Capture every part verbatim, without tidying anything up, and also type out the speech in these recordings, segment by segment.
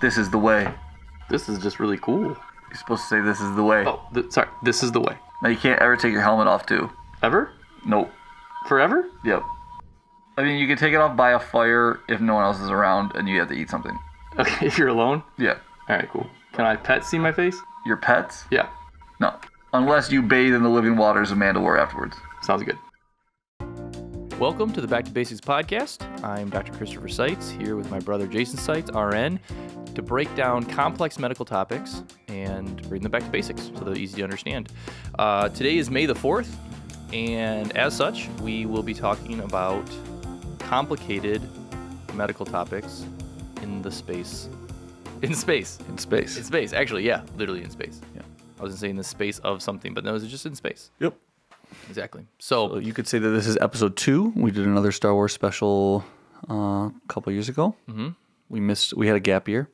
This is the way. This is just really cool. You're supposed to say this is the way. Oh, th sorry. This is the way. Now, you can't ever take your helmet off, too. Ever? Nope. Forever? Yep. I mean, you can take it off by a fire if no one else is around and you have to eat something. Okay, if you're alone? Yeah. All right, cool. Can I pet see my face? Your pets? Yeah. No. Unless you bathe in the living waters of Mandalore afterwards. Sounds good. Welcome to the Back to Basics podcast. I'm Doctor Christopher Seitz here with my brother Jason Seitz, R N, to break down complex medical topics and bring them back to basics so they're easy to understand. Uh, today is May the fourth, and as such, we will be talking about complicated medical topics in the space. In space. In space. In space, actually, yeah, literally in space. Yeah. I was going to say in the space of something, but no, it's just in space. Yep. Exactly. So, so you could say that this is episode two. We did another Star Wars special uh, a couple of years ago. Mm-hmm. We missed. We had a gap year.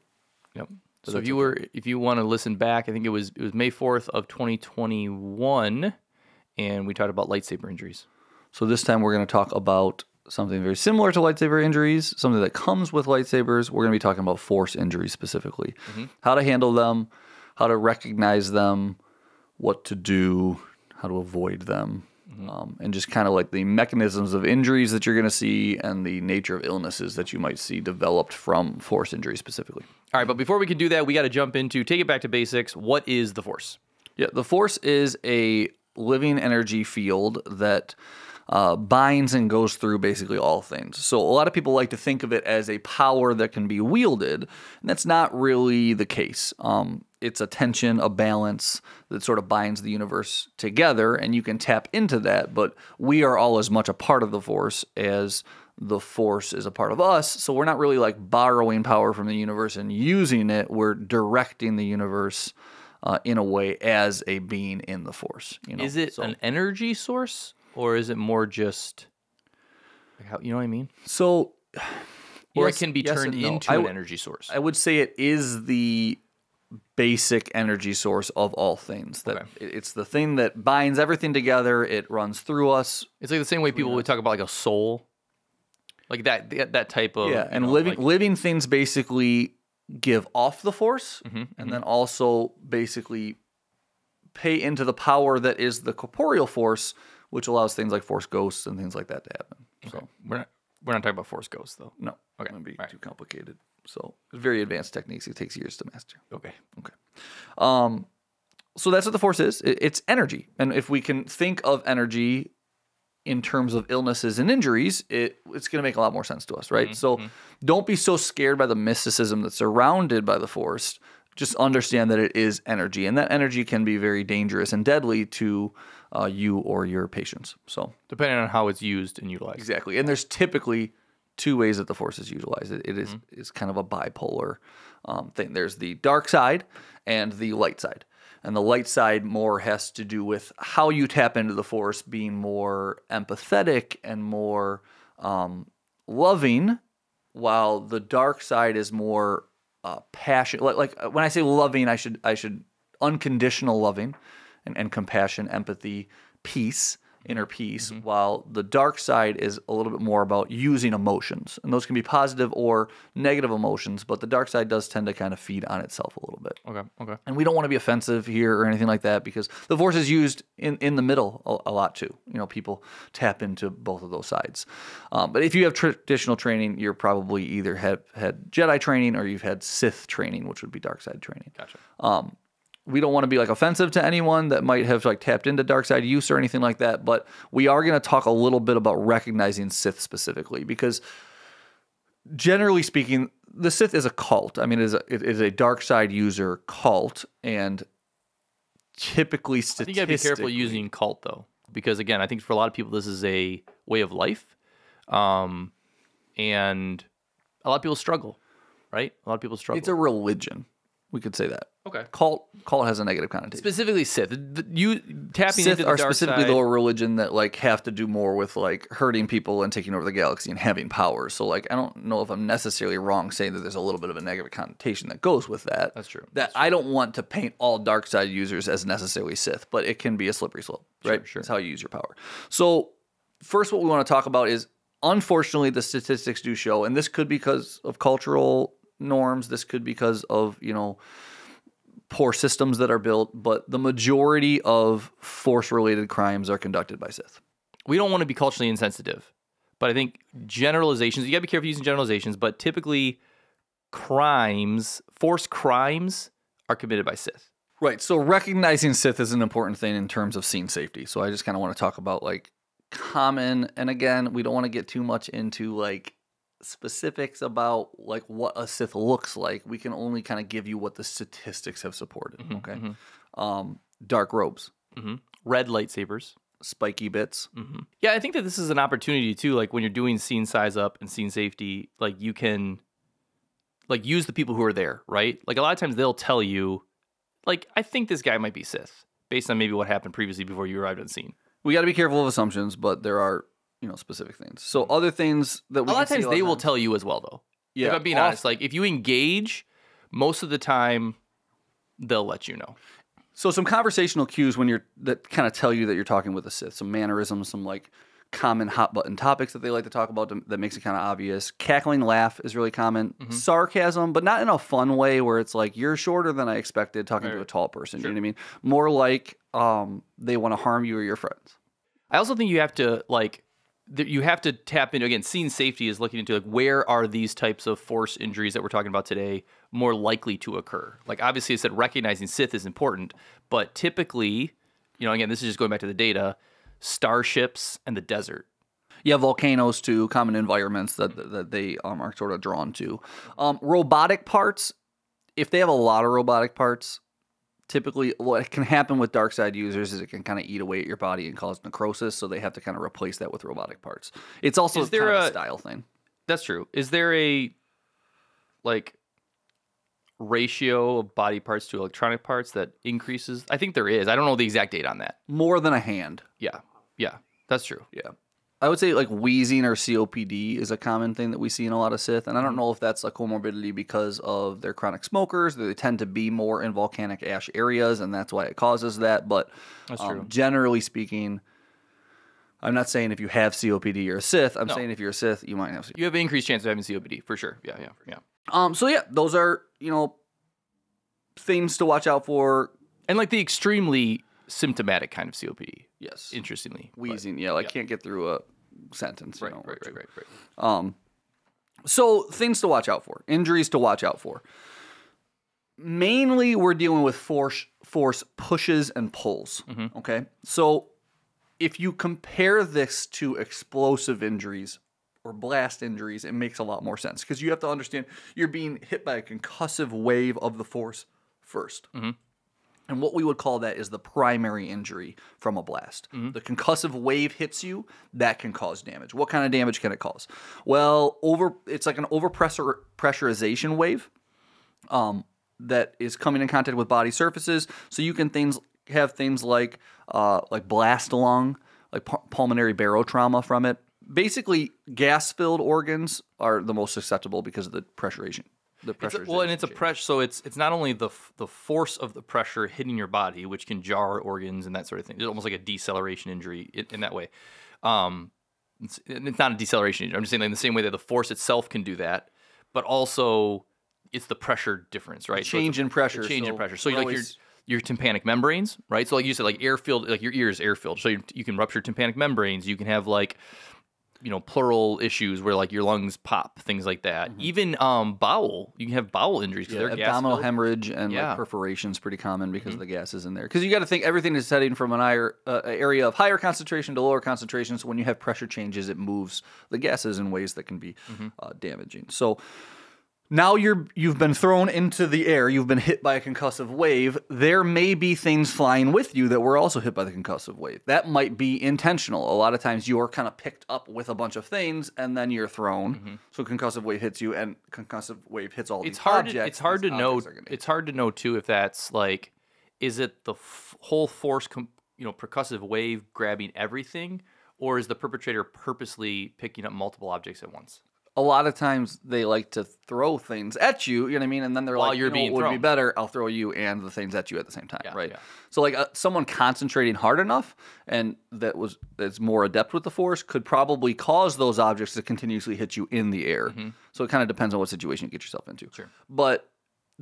Yep. So, so if you were, if you want to listen back, I think it was it was May fourth of twenty twenty-one, and we talked about lightsaber injuries. So this time we're going to talk about something very similar to lightsaber injuries, something that comes with lightsabers. We're going to be talking about force injuries specifically, mm-hmm. how to handle them, how to recognize them, what to do. How to avoid them, mm-hmm. um, and just kind of like the mechanisms of injuries that you're going to see and the nature of illnesses that you might see developed from force injury specifically. All right, but before we can do that, we got to jump into, take it back to basics, what is the force? Yeah, the force is a living energy field that uh, binds and goes through basically all things. So a lot of people like to think of it as a power that can be wielded, and that's not really the case. Um, It's a tension, a balance that sort of binds the universe together, and you can tap into that, but we are all as much a part of the force as the force is a part of us, so we're not really like borrowing power from the universe and using it. We're directing the universe uh, in a way as a being in the force. You know? Is it so, an energy source, or is it more just, how, you know what I mean? So, Or yes, it can be yes turned into no. an energy source. I would say it is the basic energy source of all things. That okay. It's the thing that binds everything together. It runs through us. It's like the same way people yeah. would talk about like a soul, like that that type of yeah. And you know, living like... living things basically give off the force, mm-hmm, and mm-hmm. then also basically pay into the power that is the corporeal force, which allows things like force ghosts and things like that to happen. Okay. So we're not we're not talking about force ghosts though. No, okay, gonna be all too right. complicated. So very advanced techniques. It takes years to master. Okay. Okay. Um, so that's what the force is. It's energy. And if we can think of energy in terms of illnesses and injuries, it, it's going to make a lot more sense to us, right? Mm-hmm. So don't be so scared by the mysticism that's surrounded by the force. Just understand that it is energy. And that energy can be very dangerous and deadly to uh, you or your patients. So depending on how it's used and utilized. Exactly. And there's typically two ways that the force is utilized. It, it is mm-hmm. is kind of a bipolar um, thing. There's the dark side and the light side. And the light side more has to do with how you tap into the force, being more empathetic and more um, loving, while the dark side is more uh, passion. Like, like when I say loving, I should I should unconditional loving and, and compassion, empathy, peace. Inner peace, mm-hmm. while the dark side is a little bit more about using emotions. And those can be positive or negative emotions, but the dark side does tend to kind of feed on itself a little bit. Okay, okay. And we don't want to be offensive here or anything like that, because the force is used in, in the middle a, a lot too. You know, people tap into both of those sides. Um, but if you have traditional training, you're probably either have had Jedi training or you've had Sith training, which would be dark side training. Gotcha. Um, We don't want to be like offensive to anyone that might have like tapped into dark side use or anything like that, but we are going to talk a little bit about recognizing Sith specifically, because generally speaking, the Sith is a cult. I mean, it is a, it is a dark side user cult, and typically statistically... I think you got to be careful using cult though, because again, I think for a lot of people, this is a way of life, um, and a lot of people struggle, right? A lot of people struggle. It's a religion. We could say that. Okay. Cult, cult has a negative connotation. Specifically Sith. The, you tapping Sith into the dark side. Sith are specifically the religion that like have to do more with like hurting people and taking over the galaxy and having power. So like I don't know if I'm necessarily wrong saying that there's a little bit of a negative connotation that goes with that. That's true. That That's true. I don't want to paint all dark side users as necessarily Sith, but it can be a slippery slope, right? Sure, sure. It's how you use your power. So first what we want to talk about is, unfortunately, the statistics do show, and this could be because of cultural norms. This could be because of, you know, poor systems that are built, but the majority of Force-related crimes are conducted by Sith. We don't want to be culturally insensitive, but I think generalizations, you got to be careful using generalizations, but typically crimes, Force crimes are committed by Sith. Right, so recognizing Sith is an important thing in terms of scene safety. So I just kind of want to talk about like common, and again, we don't want to get too much into like specifics about like what a Sith looks like. We can only kind of give you what the statistics have supported. Mm-hmm, okay, mm-hmm. um, dark robes, mm-hmm. red lightsabers, spiky bits. Mm-hmm. Yeah, I think that this is an opportunity too. Like when you're doing scene size up and scene safety, like you can like use the people who are there, right? Like a lot of times they'll tell you, like, I think this guy might be Sith based on maybe what happened previously before you arrived on scene. We got to be careful of assumptions, but there are, you know, specific things. So other things that we a lot of times they will tell you as well, though. Yeah, if I'm being honest, like if you engage, most of the time they'll let you know. So some conversational cues when you're that kind of tell you that you're talking with a Sith. Some mannerisms, some like common hot button topics that they like to talk about to, that makes it kind of obvious. Cackling laugh is really common. Mm-hmm. Sarcasm, but not in a fun way where it's like you're shorter than I expected talking right. to a tall person. Sure. You know what I mean? More like um, they want to harm you or your friends. I also think you have to like. You have to tap into, again, scene safety is looking into, like, where are these types of Force injuries that we're talking about today more likely to occur? Like, obviously, I said recognizing Sith is important, but typically, you know, again, this is just going back to the data, starships and the desert. Yeah, volcanoes, too, common environments that, that they um, are sort of drawn to. Um, robotic parts, if they have a lot of robotic parts, typically what can happen with dark side users is it can kind of eat away at your body and cause necrosis, so they have to kind of replace that with robotic parts. It's also is there kind a, of a style thing. That's true. Is there a, like, ratio of body parts to electronic parts that increases? I think there is. I don't know the exact date on that. More than a hand. Yeah. Yeah. That's true. Yeah. I would say, like, wheezing or C O P D is a common thing that we see in a lot of Sith. And I don't know if that's a comorbidity because of their chronic smokers. They tend to be more in volcanic ash areas, and that's why it causes that. But that's um, true. Generally speaking, I'm not saying if you have C O P D, you're a Sith. I'm no. saying if you're a Sith, you might have C O P D. You have an increased chance of having C O P D, for sure. Yeah, yeah, yeah. Um, so, yeah, those are, you know, things to watch out for. And, like, the extremely symptomatic kind of C O P D. Yes. Interestingly. Wheezing, but, yeah, like, yeah. can't get through a sentence. Right, you know, right, right, right, right. Um, so things to watch out for, injuries to watch out for. Mainly we're dealing with force, force pushes and pulls, mm-hmm. okay? So if you compare this to explosive injuries or blast injuries, it makes a lot more sense because you have to understand you're being hit by a concussive wave of the force first. Mm-hmm. And what we would call that is the primary injury from a blast. Mm-hmm. The concussive wave hits you, that can cause damage. What kind of damage can it cause? Well, over it's like an overpressure pressurization wave um, that is coming in contact with body surfaces. So you can things have things like uh, like blast lung, like pu pulmonary barotrauma from it. Basically, gas-filled organs are the most susceptible because of the pressurization. The pressure it's a, well, and it's change. a pressure, so it's it's not only the the force of the pressure hitting your body, which can jar organs and that sort of thing. It's almost like a deceleration injury in, in that way. Um, it's, it's not a deceleration injury. I'm just saying, like, in the same way that the force itself can do that, but also it's the pressure difference, right? The change so a, in pressure. Change so in pressure. So like your your tympanic membranes, right? So like you said, like air filled, like your ear is air filled. So you, you can rupture tympanic membranes. You can have like. You know, pleural issues where like your lungs pop, things like that. Mm-hmm. Even um, bowel, you can have bowel injuries because yeah, they're gas abdominal filled. hemorrhage and yeah. like, perforation's pretty common because mm-hmm. of the gases in there. Because you got to think everything is heading from an higher, uh, area of higher concentration to lower concentration. So when you have pressure changes, it moves the gases in ways that can be mm-hmm. uh, damaging. So now you're you've been thrown into the air. You've been hit by a concussive wave. There may be things flying with you that were also hit by the concussive wave. That might be intentional. A lot of times you're kind of picked up with a bunch of things and then you're thrown. Mm-hmm. So concussive wave hits you and concussive wave hits all these objects. It's hard to know. It's hard to know too if that's like, is it the f whole force, com you know, percussive wave grabbing everything, or is the perpetrator purposely picking up multiple objects at once? a lot of times they like to throw things at you, you know what I mean? And then they're While like, you're you know, being what would thrown. be better? I'll throw you and the things at you at the same time, yeah, right? Yeah. So like uh, someone concentrating hard enough and that was that's more adept with the Force could probably cause those objects to continuously hit you in the air. Mm-hmm. So it kind of depends on what situation you get yourself into. Sure. But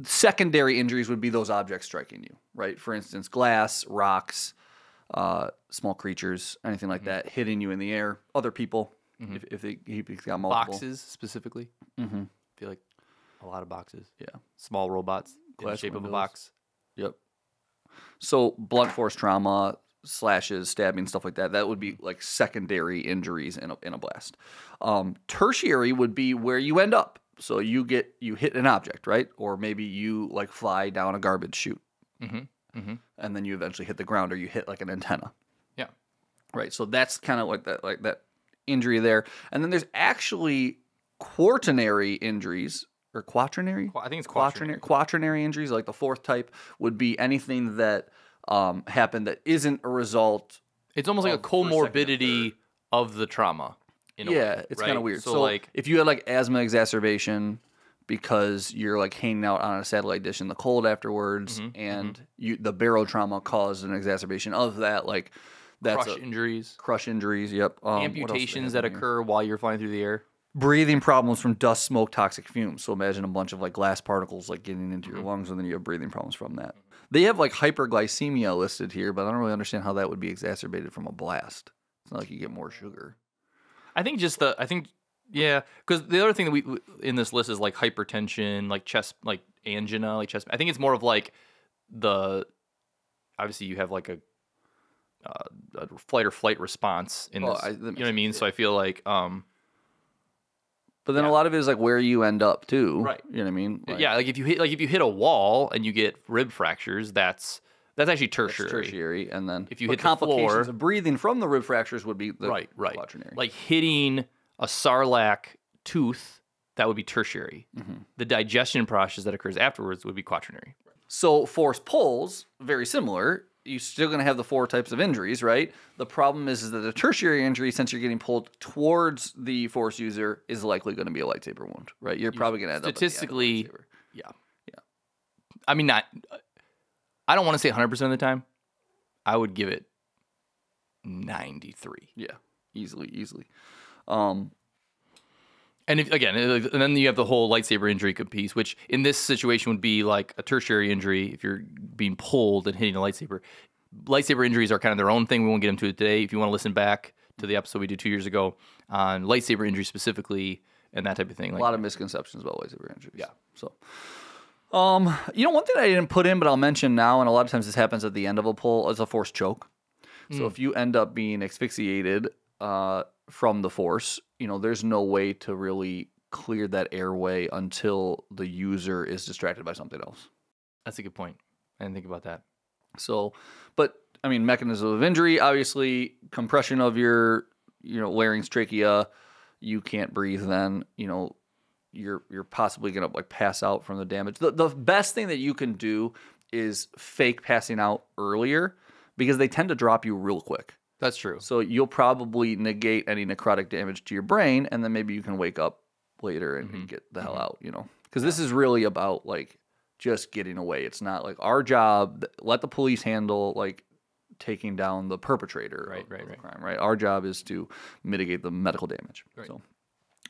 secondary injuries would be those objects striking you, right? For instance, glass, rocks, uh, small creatures, anything like mm-hmm. that, hitting you in the air, other people. Mm-hmm. If, if, they, if he's got multiple boxes specifically, mm-hmm. I feel like a lot of boxes. Yeah, small robots, glass in the shape windows. of a box. Yep. So blunt force trauma, slashes, stabbing, stuff like that. That would be like secondary injuries in a, in a blast. Um, tertiary would be where you end up. So you get you hit an object, right? Or maybe you like fly down a garbage chute, mm-hmm. Mm-hmm. and then you eventually hit the ground, or you hit like an antenna. Yeah. Right. So that's kind of like that. Like that. Injury there. And then there's actually quaternary injuries or quaternary? I think it's quaternary. Quaternary, quaternary injuries, like the fourth type, would be anything that um, happened that isn't a result. It's almost like a comorbidity of the trauma. In a yeah, way, it's right? kind of weird. So, so like, if you had like asthma exacerbation because you're like hanging out on a satellite dish in the cold afterwards, mm-hmm, and mm-hmm. you the barotrauma caused an exacerbation of that, like. That's crush a, injuries. Crush injuries, yep. Um, amputations that occur while you're flying through the air. Breathing problems from dust, smoke, toxic fumes. So imagine a bunch of like glass particles like getting into mm-hmm. your lungs, and then you have breathing problems from that. They have like hyperglycemia listed here, but I don't really understand how that would be exacerbated from a blast. It's not like you get more sugar. I think just the, I think, yeah, because the other thing that we, in this list is like hypertension, like chest, like angina, like chest. I think it's more of like the, obviously you have like a, Uh, a flight or flight response in well, this, I, you know what I mean? It. So I feel like, um, but then yeah. a lot of it is like where you end up too, right? You know what I mean? Like, yeah, like if you hit like if you hit a wall and you get rib fractures, that's that's actually tertiary. That's tertiary, and then if you hit complications the floor, of breathing from the rib fractures would be the right, right. quaternary. Like hitting a sarlacc tooth, that would be tertiary. Mm-hmm. The digestion process that occurs afterwards would be quaternary. So force pulls very similar. You're still going to have the four types of injuries, right? The problem is, is that the tertiary injury, since you're getting pulled towards the force user, is likely going to be a lightsaber wound, right? You're, you're probably going to end up statistically, yeah, yeah. I mean, not. I don't want to say one hundred percent of the time. I would give it ninety-three. Yeah, easily, easily. Um, and if, again, and then you have the whole lightsaber injury piece, which in this situation would be like a tertiary injury if you're being pulled and hitting a lightsaber. Lightsaber injuries are kind of their own thing. We won't get into it today. If you want to listen back to the episode we did two years ago on lightsaber injuries specifically and that type of thing. Like, a lot of misconceptions about lightsaber injuries. Yeah. So, um, you know, one thing I didn't put in, but I'll mention now, and a lot of times this happens at the end of a pull, is a force choke. Mm. So if you end up being asphyxiated uh, from the force, you know, there's no way to really clear that airway until the user is distracted by something else. That's a good point. I didn't think about that. So, but I mean, mechanism of injury, obviously compression of your, you know, larynx, trachea, you can't breathe then, you know, you're, you're possibly going to like pass out from the damage. The, the best thing that you can do is fake passing out earlier because they tend to drop you real quick. That's true. So you'll probably negate any necrotic damage to your brain, and then maybe you can wake up later and mm-hmm. get the hell out, you know? Because yeah. this is really about, like, just getting away. It's not, like, our job, let the police handle, like, taking down the perpetrator right, of, right, of the right. crime, right? Our job is to mitigate the medical damage. Right. So,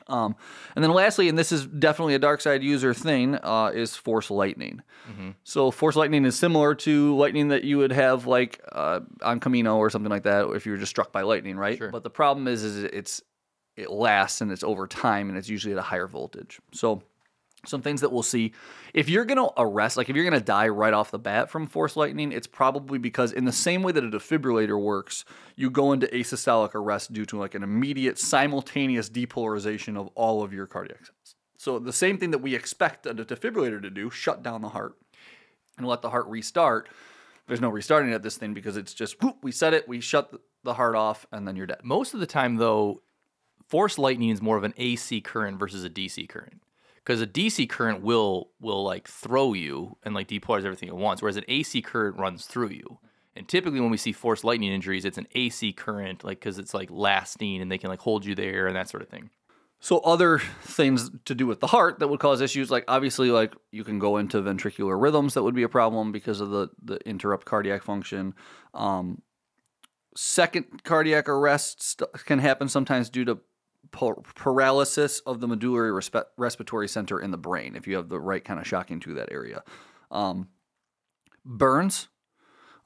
um, and then lastly, and this is definitely a dark side user thing, uh, is force lightning. Mm-hmm. So force lightning is similar to lightning that you would have like uh, on Camino or something like that if you were just struck by lightning, right? Sure. But the problem is, is it's it lasts and it's over time and it's usually at a higher voltage. So some things that we'll see, if you're going to arrest, like if you're going to die right off the bat from force lightning, it's probably because in the same way that a defibrillator works, you go into asystolic arrest due to like an immediate simultaneous depolarization of all of your cardiac cells. So the same thing that we expect a defibrillator to do, shut down the heart and let the heart restart. There's no restarting at this thing because it's just, whoop, we set it, we shut the heart off, and then you're dead. Most of the time though, force lightning is more of an A C current versus a D C current. Because a D C current will will like throw you and like depolarize everything at once, whereas an A C current runs through you. And typically, when we see force lightning injuries, it's an A C current, like because it's like lasting and they can like hold you there and that sort of thing. So other things to do with the heart that would cause issues, like obviously like you can go into ventricular rhythms that would be a problem because of the, the interrupt cardiac function. Um, second cardiac arrests can happen sometimes due to paralysis of the medullary resp respiratory center in the brain if you have the right kind of shocking to that area. Um, burns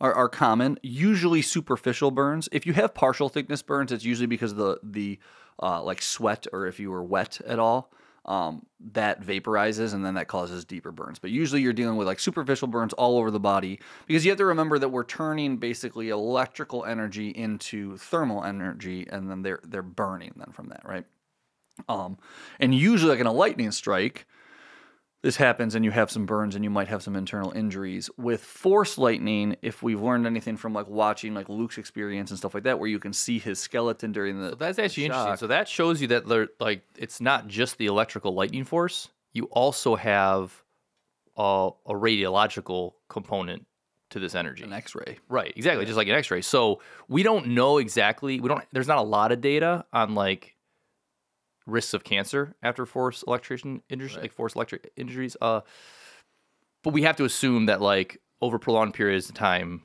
are, are common, usually superficial burns. If you have partial thickness burns, it's usually because of the... the Uh, like sweat, or if you were wet at all, um, that vaporizes and then that causes deeper burns. But usually you're dealing with like superficial burns all over the body, because you have to remember that we're turning basically electrical energy into thermal energy, and then they're they're burning then from that, right? Um, and usually like in a lightning strike, this happens and you have some burns and you might have some internal injuries. With force lightning, if we've learned anything from like watching like Luke's experience and stuff like that, where you can see his skeleton during the so that's actually shock. Interesting. So that shows you that like it's not just the electrical lightning force. You also have a, a radiological component to this energy. An X-ray. Right, exactly, yeah. Just like an X-ray. So we don't know exactly, we don't there's not a lot of data on like risks of cancer after force electrocution injuries, right. like force electric injuries. Uh, but we have to assume that like over prolonged periods of time,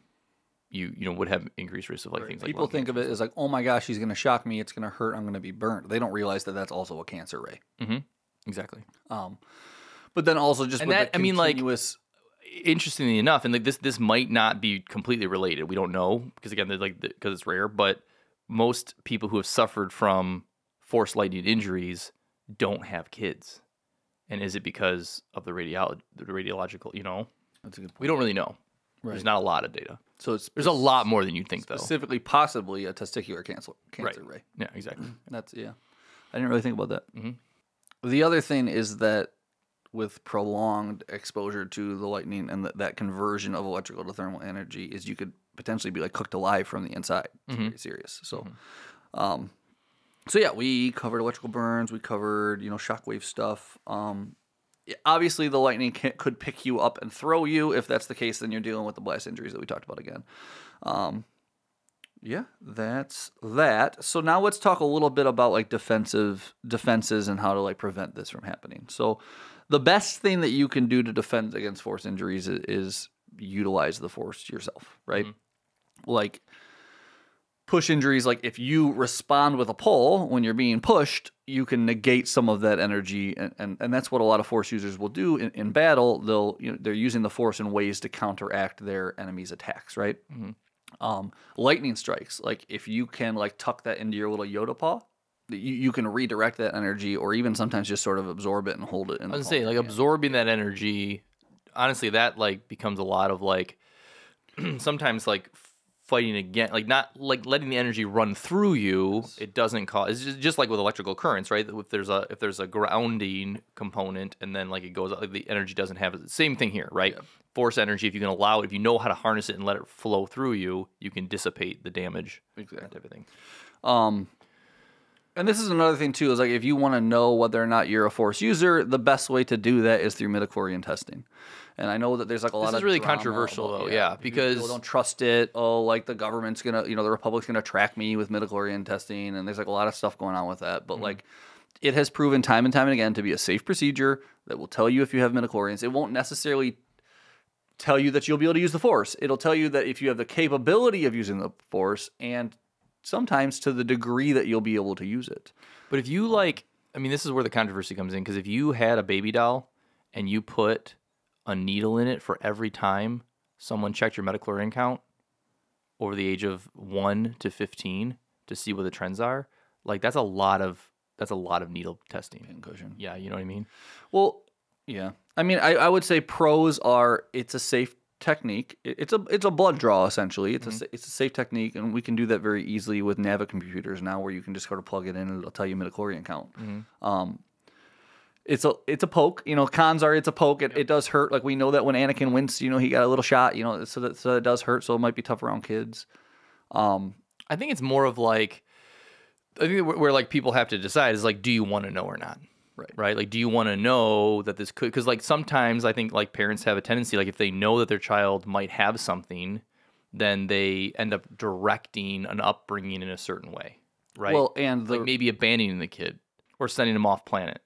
you you know would have increased risk of like right. things. People like people think of it as like, oh my gosh, he's gonna shock me, it's gonna hurt, I'm gonna be burnt. They don't realize that that's also a cancer ray. Mm-hmm. Exactly. Um, but then also just and with that the I mean like interestingly enough, and like this this might not be completely related. We don't know because again, like because it's rare. But most people who have suffered from force lightning injuries don't have kids, and is it because of the radiolo the radiological? You know, that's a good point. We don't really know. Right. There's not a lot of data, so it's there's a lot more than you think, though. Specifically, possibly a testicular cancer cancer right. ray. Yeah, exactly. That's yeah. I didn't really think about that. Mm-hmm. The other thing is that with prolonged exposure to the lightning and the, that conversion of electrical to thermal energy is you could potentially be like cooked alive from the inside. It's mm-hmm. very serious. So. Mm-hmm. um So yeah, we covered electrical burns. We covered, you know, shockwave stuff. Um, obviously, the lightning can, could pick you up and throw you. If that's the case, then you're dealing with the blast injuries that we talked about again. Um, yeah, that's that. So now let's talk a little bit about like defensive defenses and how to like prevent this from happening. So the best thing that you can do to defend against force injuries is, is utilize the force yourself, right? Mm-hmm. Like. Push injuries, like if you respond with a pull when you're being pushed, you can negate some of that energy, and and, and that's what a lot of force users will do in, in battle. They'll you know they're using the force in ways to counteract their enemy's attacks, right? Mm-hmm. Um, lightning strikes, like if you can like tuck that into your little Yoda paw, you, you can redirect that energy, or even sometimes just sort of absorb it and hold it. In I was gonna say like hand. Absorbing that energy, honestly, that like becomes a lot of like sometimes like. Fighting again, like not like letting the energy run through you, yes. It doesn't cause. It's just, just like with electrical currents, right? If there's a if there's a grounding component, and then like it goes, like the energy doesn't have it. Same thing here, right? Yeah. Force energy. If you can allow it, if you know how to harness it and let it flow through you, you can dissipate the damage. Exactly. That type of thing. Um, and this is another thing too. Is like if you want to know whether or not you're a force user, the best way to do that is through midichlorian testing. And I know that there's like a lot of this is really controversial though, yeah, yeah because people don't trust it. Oh, like the government's gonna, you know, the republic's gonna track me with midichlorian testing, and there's like a lot of stuff going on with that. But mm-hmm. like, it has proven time and time again to be a safe procedure that will tell you if you have midichlorians. It won't necessarily tell you that you'll be able to use the force. It'll tell you that if you have the capability of using the force, and sometimes to the degree that you'll be able to use it. But if you like, I mean, this is where the controversy comes in, because if you had a baby doll and you put a needle in it for every time someone checked your midichlorian count over the age of one to fifteen to see what the trends are, like that's a lot of that's a lot of needle testing. Pincushion. Yeah, you know what I mean? Well, yeah. I mean, I, I would say pros are it's a safe technique. It, it's a it's a blood draw essentially. It's mm-hmm. a it's a safe technique, and we can do that very easily with Navic computers now, where you can just go to plug it in and it'll tell you midichlorian count. Mm-hmm. Um It's a it's a poke, you know. Cons are it's a poke. It, it does hurt. Like we know that when Anakin winced, you know, he got a little shot, you know, so that so it does hurt. So it might be tough around kids. Um, I think it's more of like, I think where, where like people have to decide is like, do you want to know or not, right? Right? Like, do you want to know that this could? Because like sometimes I think like parents have a tendency, like if they know that their child might have something, then they end up directing an upbringing in a certain way, right? Well, and the, like maybe abandoning the kid. or sending them off planet.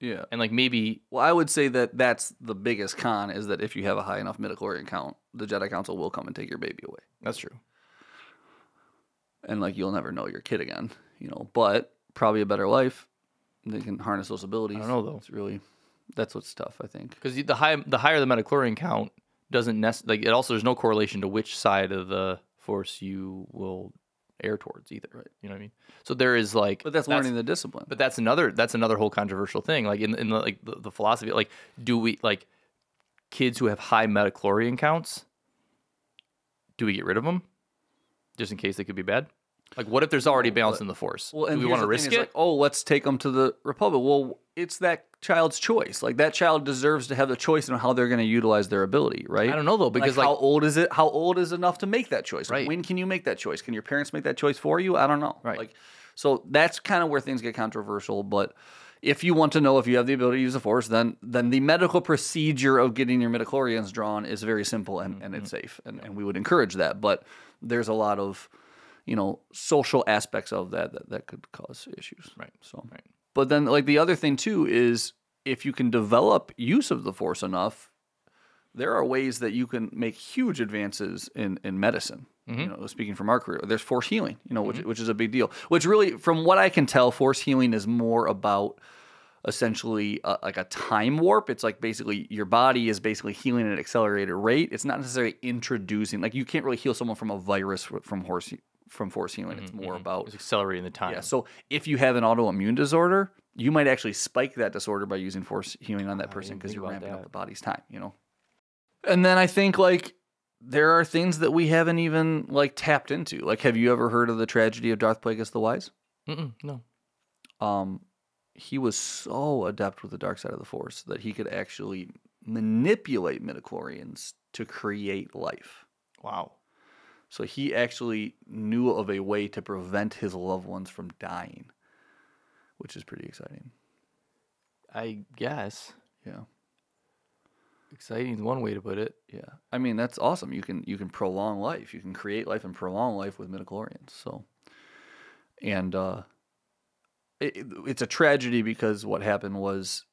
Yeah. And like maybe... Well, I would say that that's the biggest con, is that if you have a high enough midichlorian count, the Jedi Council will come and take your baby away. That's true. And like you'll never know your kid again, you know, but probably a better life. They can harness those abilities. I don't know, though. It's really... That's what's tough, I think. Because the, high, the higher the midichlorian count doesn't necessarily... Like it also, there's no correlation to which side of the Force you will... air towards either, right? You know what I mean? So there is like, but that's, that's learning the discipline. But that's another that's another whole controversial thing. Like in in the, like the, the philosophy, like do we like kids who have high midichlorian counts? Do we get rid of them just in case they could be bad? Like what if there's already balance in the Force? Well, and do we want to risk it? Like, oh, let's take them to the Republic. Well, it's that child's choice. Like that child deserves to have the choice on how they're going to utilize their ability, right? I don't know though, because like, like how old is it? How old is enough to make that choice? Like, right. When can you make that choice? Can your parents make that choice for you? I don't know. Right. Like, so that's kind of where things get controversial. But if you want to know if you have the ability to use the Force, then then the medical procedure of getting your midichlorians drawn is very simple and, mm-hmm. and it's safe, and, yeah. and we would encourage that. But there's a lot of, you know, social aspects of that that, that could cause issues. Right. So. Right. But then, like, the other thing, too, is if you can develop use of the Force enough, there are ways that you can make huge advances in, in medicine. Mm-hmm. You know, speaking from our career, there's Force healing, you know, mm-hmm. which, which is a big deal. Which really, from what I can tell, Force healing is more about essentially a, like a time warp. It's like basically your body is basically healing at an accelerated rate. It's not necessarily introducing, like you can't really heal someone from a virus from horse healing. From Force healing, mm-hmm, it's more mm-hmm. about... It's accelerating the time. Yeah, so if you have an autoimmune disorder, you might actually spike that disorder by using Force healing on that I person because you're ramping that. up the body's time, you know? And then I think, like, there are things that we haven't even, like, tapped into. Like, have you ever heard of the tragedy of Darth Plagueis the Wise? Mm-mm, no. Um, he was so adept with the dark side of the Force that he could actually manipulate midichlorians to create life. Wow. So he actually knew of a way to prevent his loved ones from dying, which is pretty exciting. I guess. Yeah. Exciting is one way to put it. Yeah. I mean, that's awesome. You can you can prolong life. You can create life and prolong life with midichlorians. So, and uh, it, it's a tragedy because what happened was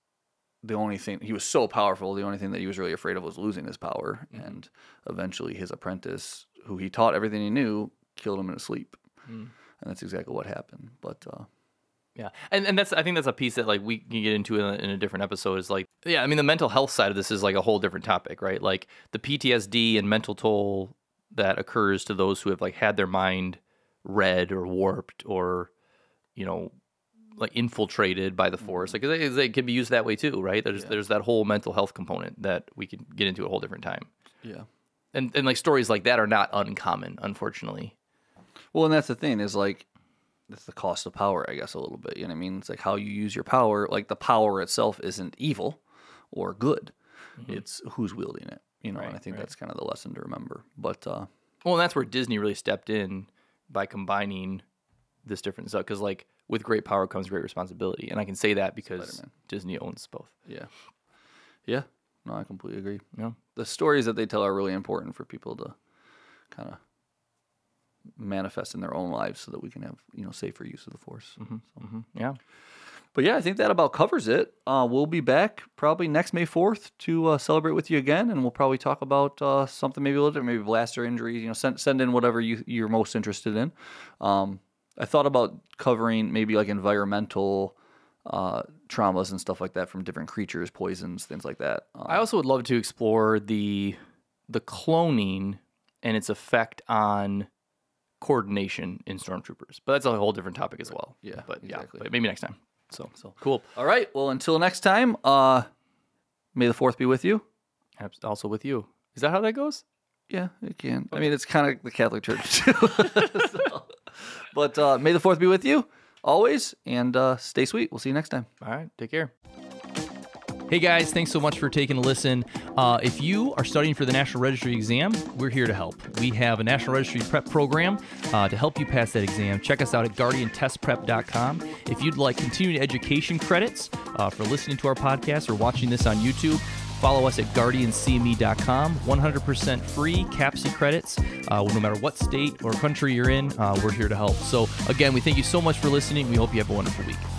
the only thing, he was so powerful, the only thing that he was really afraid of was losing his power. Mm-hmm. And eventually his apprentice, who he taught everything he knew, killed him in his sleep. Mm. And that's exactly what happened. But uh, yeah, and and that's I think that's a piece that like we can get into in a, in a different episode. Is like, yeah, I mean the mental health side of this is like a whole different topic, right? Like the P T S D and mental toll that occurs to those who have like had their mind read or warped or, you know, like infiltrated by the Force. Like they, they can be used that way too, right? There's yeah. there's that whole mental health component that we can get into a whole different time. Yeah. And, and like stories like that are not uncommon, unfortunately. Well, and that's the thing is like, that's the cost of power, I guess, a little bit. You know what I mean? It's like how you use your power. Like the power itself isn't evil or good. Mm-hmm. It's who's wielding it. You know, right, and I think right. that's kind of the lesson to remember. But uh, well, and that's where Disney really stepped in by combining this different stuff. Because like with great power comes great responsibility. And I can say that because Spider-Man. Disney owns both. Yeah. Yeah. No, I completely agree. Yeah. The stories that they tell are really important for people to kind of manifest in their own lives so that we can have, you know, safer use of the Force. Mm-hmm. So, mm-hmm. Yeah. But yeah, I think that about covers it. Uh, we'll be back probably next May fourth to uh, celebrate with you again, and we'll probably talk about uh, something maybe a little different, maybe blaster injuries, you know, send, send in whatever you, you're most interested in. Um, I thought about covering maybe like environmental Uh, traumas and stuff like that from different creatures, poisons, things like that. Um, I also would love to explore the the cloning and its effect on coordination in stormtroopers, but that's a whole different topic as well. Yeah, but exactly. yeah, but maybe next time. So, so cool. All right. Well, until next time, uh, may the fourth be with you. Also with you. Is that how that goes? Yeah, it can. Okay. I mean, it's kind of the Catholic Church too. so, but uh, may the fourth be with you. Always, and uh, stay sweet. We'll see you next time. All right, take care. Hey guys, thanks so much for taking a listen. Uh, if you are studying for the National Registry exam, we're here to help. We have a National Registry prep program uh, to help you pass that exam. Check us out at guardian test prep dot com. If you'd like continuing education credits uh, for listening to our podcast or watching this on YouTube, follow us at guardian c m e dot com. one hundred percent free C A P C credits. Uh, no matter what state or country you're in, uh, we're here to help. So, again, we thank you so much for listening. We hope you have a wonderful week.